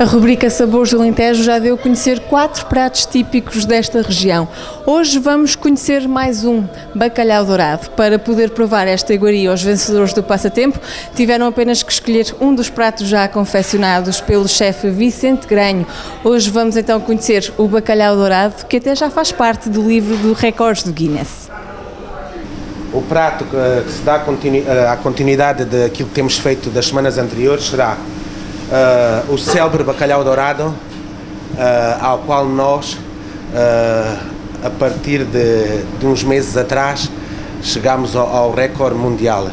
A rubrica Sabores do Alentejo já deu a conhecer 4 pratos típicos desta região. Hoje vamos conhecer mais um, bacalhau dourado. Para poder provar esta iguaria, os vencedores do passatempo tiveram apenas que escolher um dos pratos já confeccionados pelo chefe Vicente Grenho. Hoje vamos então conhecer o bacalhau dourado, que até já faz parte do livro de recordes do Guinness. O prato que se dá a continuidade daquilo que temos feito das semanas anteriores será o célebre bacalhau dourado, ao qual nós, a partir de uns meses atrás, chegámos ao recorde mundial.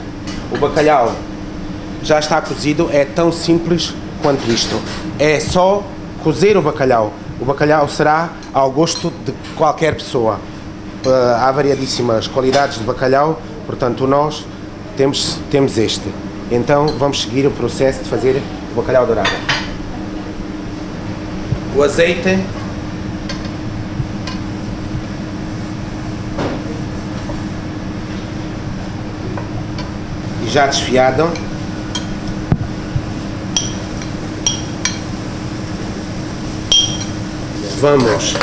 O bacalhau já está cozido, é tão simples quanto isto. É só cozer o bacalhau. O bacalhau será ao gosto de qualquer pessoa. Há variadíssimas qualidades de bacalhau, portanto nós temos este. Então vamos seguir o processo de fazer bacalhau dourado. O azeite, e já desfiado, vamos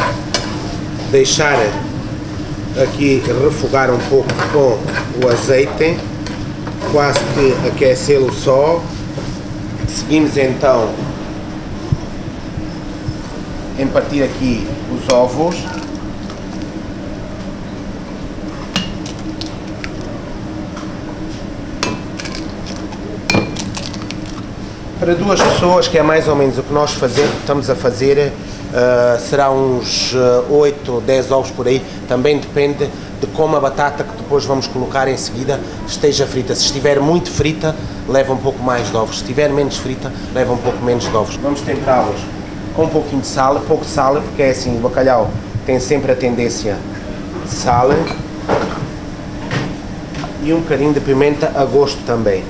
deixar aqui refogar um pouco com o azeite, quase que aquecê-lo só. Seguimos então em partir aqui os ovos. Para 2 pessoas, que é mais ou menos o que nós estamos a fazer, será uns 8 ou 10 ovos por aí. Também depende de como a batata que depois vamos colocar em seguida esteja frita. Se estiver muito frita, leva um pouco mais de ovos. Se estiver menos frita, leva um pouco menos de ovos. Vamos temperá-los com um pouquinho de sal, pouco sal, porque é assim, o bacalhau tem sempre a tendência de sal, e um bocadinho de pimenta a gosto também.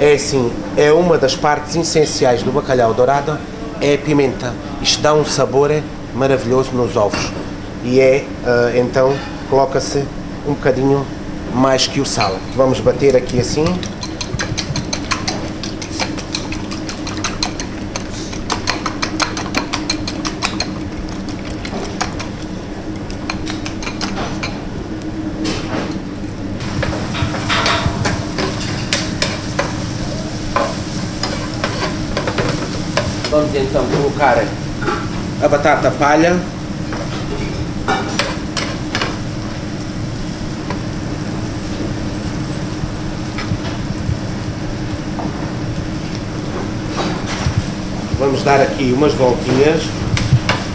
É assim, é uma das partes essenciais do bacalhau dourado, é a pimenta. Isto dá um sabor maravilhoso nos ovos. E é, então, coloca-se um bocadinho mais que o sal. Vamos bater aqui assim. Vamos então colocar a batata palha, vamos dar aqui umas voltinhas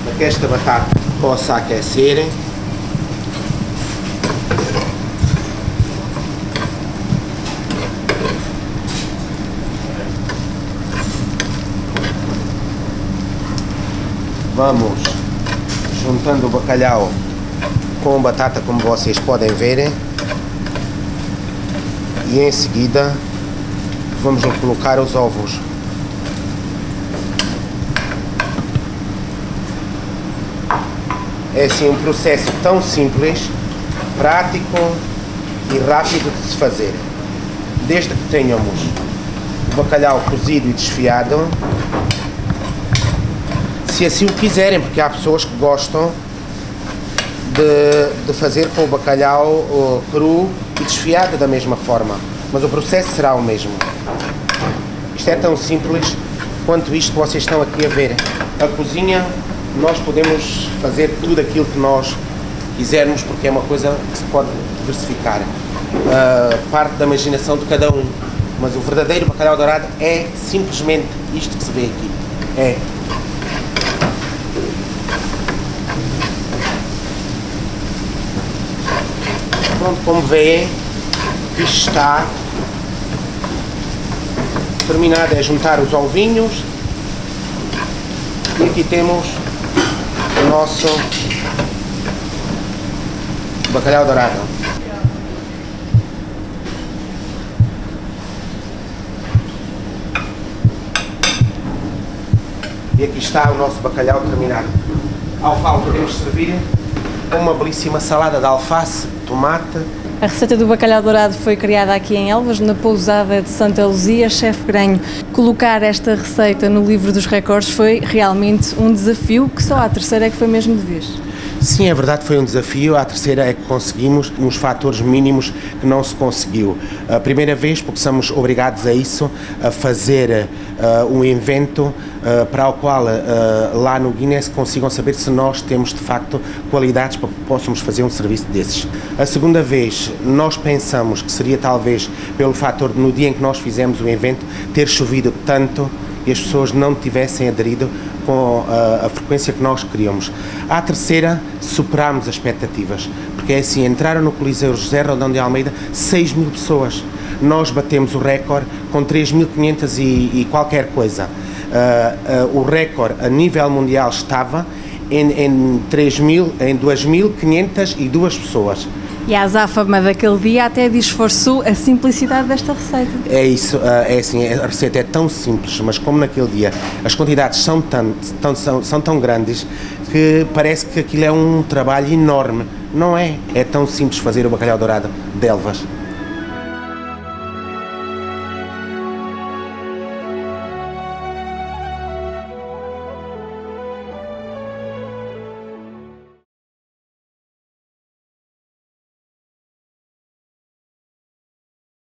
para que esta batata possa aquecer. Vamos juntando o bacalhau com a batata, como vocês podem ver, e em seguida vamos colocar os ovos. É assim um processo tão simples, prático e rápido de se fazer. Desde que tenhamos o bacalhau cozido e desfiado, se assim o quiserem, porque há pessoas que gostam de fazer com o bacalhau cru e desfiado da mesma forma, mas o processo será o mesmo. Isto é tão simples quanto isto que vocês estão aqui a ver. A cozinha, nós podemos fazer tudo aquilo que nós quisermos, porque é uma coisa que se pode diversificar. Parte da imaginação de cada um, mas o verdadeiro bacalhau dourado é simplesmente isto que se vê aqui. É. Como veem, está terminado é juntar os ovinhos, e aqui temos o nosso bacalhau dourado. E aqui está o nosso bacalhau terminado, ao qual podemos servir uma belíssima salada de alface, tomate. A receita do bacalhau dourado foi criada aqui em Elvas, na pousada de Santa Luzia, chefe Grenho. Colocar esta receita no livro dos recordes foi realmente um desafio, que só à terceira é que foi mesmo de vez. Sim, é verdade, foi um desafio. À terceira é que conseguimos, uns fatores mínimos que não se conseguiu. A primeira vez, porque somos obrigados a isso, a fazer um evento para o qual lá no Guinness consigam saber se nós temos de facto qualidades para que possamos fazer um serviço desses. A segunda vez, nós pensamos que seria talvez pelo fator de no dia em que nós fizemos o evento ter chovido tanto e as pessoas não tivessem aderido com a frequência que nós queríamos. À terceira, superámos as expectativas, porque é assim, entraram no Coliseu José Rodão de Almeida 6.000 pessoas. Nós batemos o recorde com 3.500 e qualquer coisa. O recorde a nível mundial estava em 2.502 pessoas. E a azáfama daquele dia até disfarçou a simplicidade desta receita. É isso, é assim, a receita é tão simples, mas como naquele dia as quantidades são tão grandes que parece que aquilo é um trabalho enorme. Não é? É tão simples fazer o bacalhau dourado de Elvas.